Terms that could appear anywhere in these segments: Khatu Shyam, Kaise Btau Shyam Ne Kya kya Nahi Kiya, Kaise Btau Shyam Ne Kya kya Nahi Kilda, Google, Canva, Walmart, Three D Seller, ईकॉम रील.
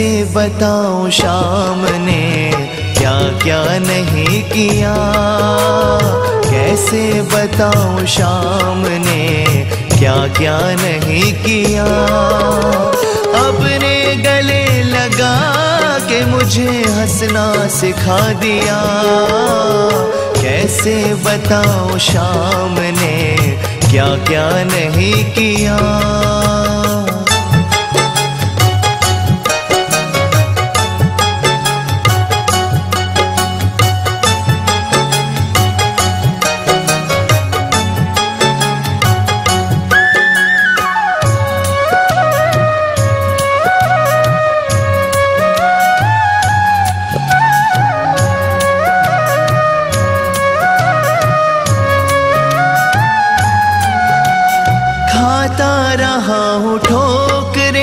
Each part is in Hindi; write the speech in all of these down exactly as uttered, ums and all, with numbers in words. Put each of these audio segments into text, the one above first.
कैसे बताऊं शाम ने क्या क्या नहीं किया, कैसे बताऊं शाम ने क्या क्या नहीं किया। अपने गले लगा के मुझे हंसना सिखा दिया, कैसे बताऊं शाम ने क्या क्या नहीं किया। खाता रहा हूँ ठोकरे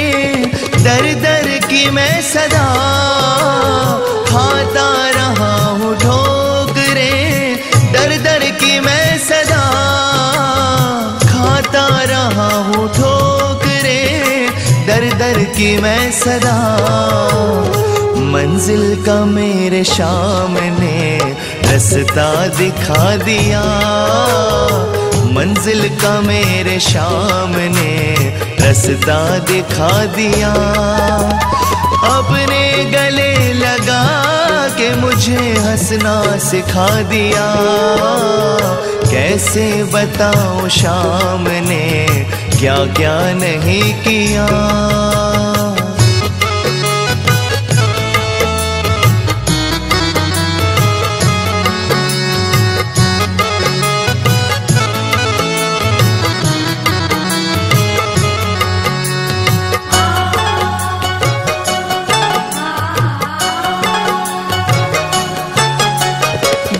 दर दर की मैं सदा, खाता रहा हूँ ठोकरे दर दर की मैं सदा, खाता रहा हूँ ठोकरे दर दर की मैं सदा। मंजिल का मेरे शाम ने रास्ता दिखा दिया, मंजिल का मेरे शाम ने रास्ता दिखा दिया। अपने गले लगा के मुझे हंसना सिखा दिया, कैसे बताऊं शाम ने क्या क्या नहीं किया।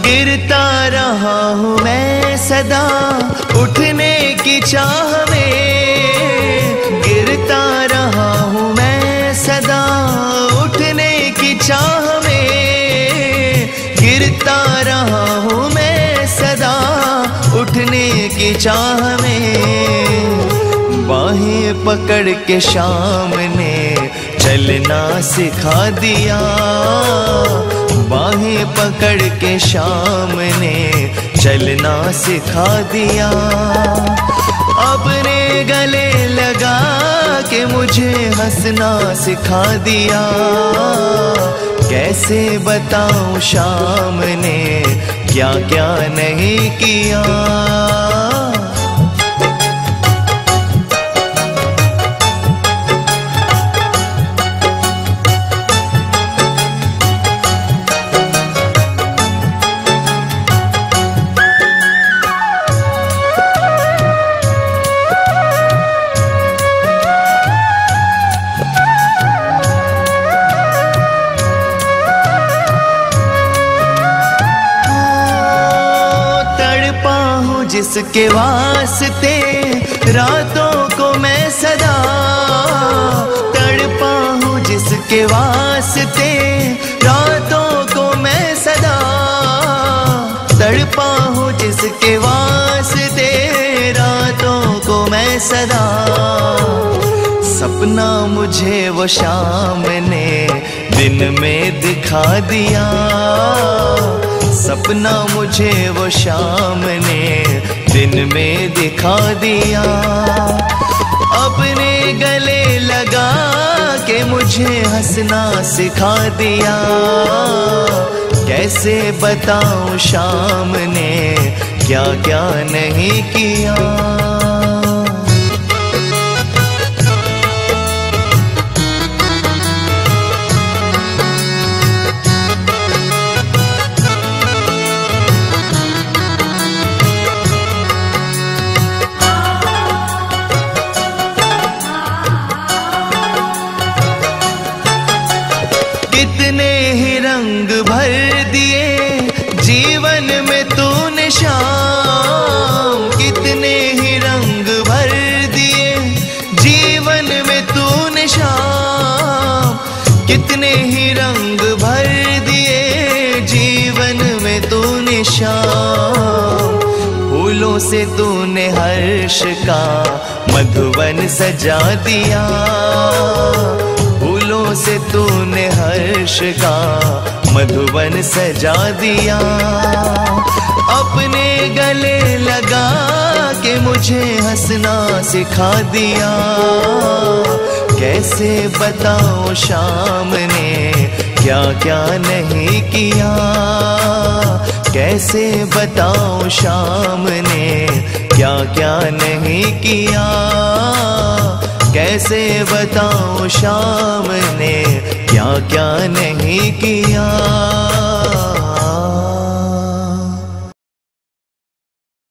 गिरता रहा हूँ मैं सदा उठने की चाह में, गिरता रहा हूँ मैं सदा उठने की चाह में, गिरता रहा हूँ मैं सदा उठने की चाह में। बाहें पकड़ के शाम ने चलना सिखा दिया, बाहें पकड़ के शाम ने चलना सिखा दिया। अपने गले लगा के मुझे हंसना सिखा दिया, कैसे बताऊं शाम ने क्या क्या नहीं किया। जिसके वास्ते रातों को मैं सदा, तड़पा हूँ जिसके वास्ते रातों को मैं सदा, तड़पा हूँ जिसके वास्ते रातों को मैं सदा। सपना मुझे वो शाम ने दिन में दिखा दिया, सपना मुझे वो शाम ने दिन में दिखा दिया। अपने गले लगा के मुझे हंसना सिखा दिया, कैसे बताऊं शाम ने क्या क्या नहीं किया। कितने ही रंग भर दिए जीवन में तूने शाम, कितने ही रंग भर दिए जीवन में तूने शाम, कितने ही रंग भर दिए जीवन में तूने शाम। फूलों से तूने हर्ष का मधुबन सजा दिया, से तूने हर्ष का मधुबन सजा दिया। अपने गले लगा के मुझे हंसना सिखा दिया। कैसे बताओ शाम ने क्या क्या नहीं किया, कैसे बताओ शाम ने क्या क्या नहीं किया, कैसे बताओ शाम ने क्या क्या नहीं किया।